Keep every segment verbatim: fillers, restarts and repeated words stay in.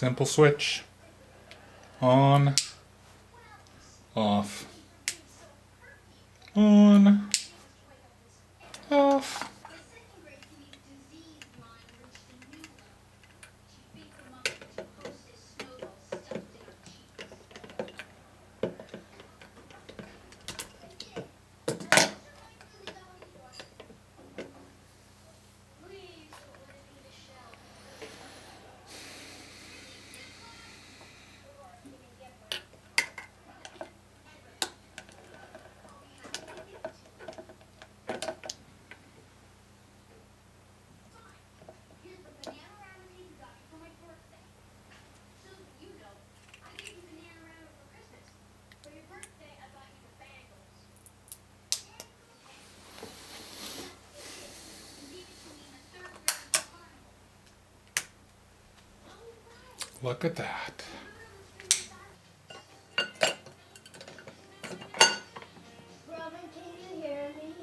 Simple switch. On. Off. On. Off. Look at that. Robin, can you hear me?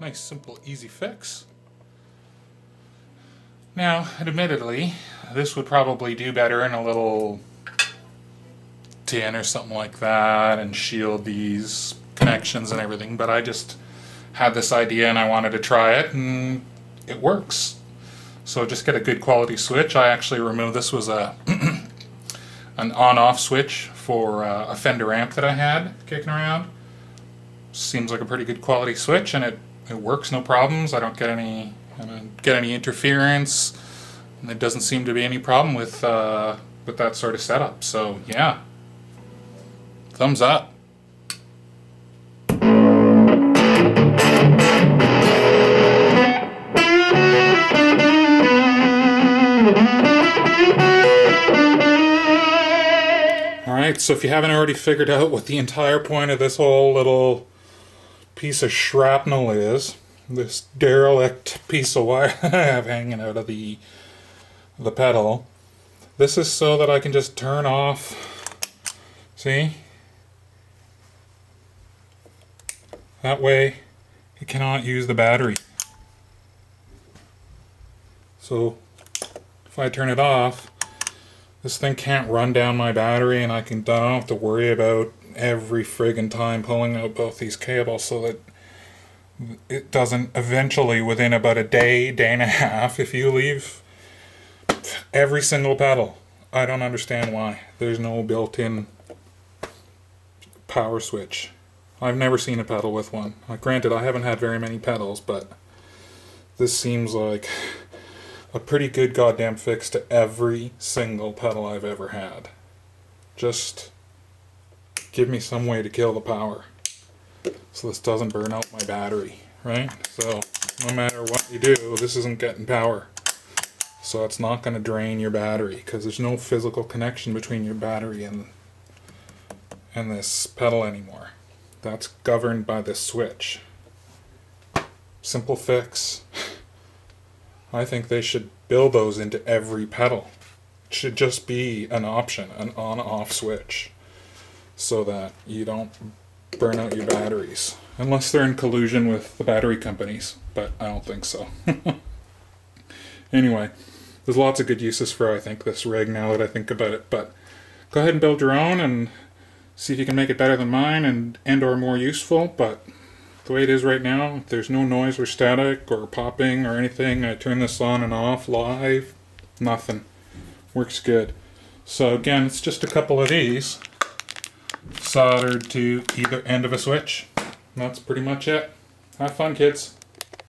Nice, simple, easy fix. Now, admittedly, this would probably do better in a little tin or something like that and shield these connections and everything, but I just had this idea and I wanted to try it, and it works. So just get a good quality switch. I actually removed, this was a an on-off switch for uh, a Fender amp that I had kicking around. Seems like a pretty good quality switch, and it It works, no problems. I don't get any, I don't get any interference, and there doesn't seem to be any problem with uh, with that sort of setup. So yeah, thumbs up. All right, so if you haven't already figured out what the entire point of this whole little piece of shrapnel is, this derelict piece of wire I have hanging out of the the pedal, this is so that I can just turn off, see, that way it cannot use the battery. So if I turn it off, this thing can't run down my battery, and I can, I don't have to worry about every friggin' time pulling out both these cables, so that it doesn't eventually, within about a day, day and a half, if you leave every single pedal. I don't understand why. There's no built-in power switch. I've never seen a pedal with one. Like, granted, I haven't had very many pedals, but this seems like a pretty good goddamn fix to every single pedal I've ever had. Just give me some way to kill the power so this doesn't burn out my battery, right? So no matter what you do, this isn't getting power, so it's not going to drain your battery, because there's no physical connection between your battery and and this pedal anymore. That's governed by this switch. Simple fix. I think they should build those into every pedal. It should just be an option, an on-off switch, so that you don't burn out your batteries. Unless they're in collusion with the battery companies, but I don't think so. Anyway, there's lots of good uses for, I think, this rig, now that I think about it, but go ahead and build your own and see if you can make it better than mine and, and or more useful, but the way it is right now, if there's no noise or static or popping or anything, I turn this on and off live, nothing. Works good. So again, it's just a couple of these soldered to either end of a switch. That's pretty much it. Have fun, kids.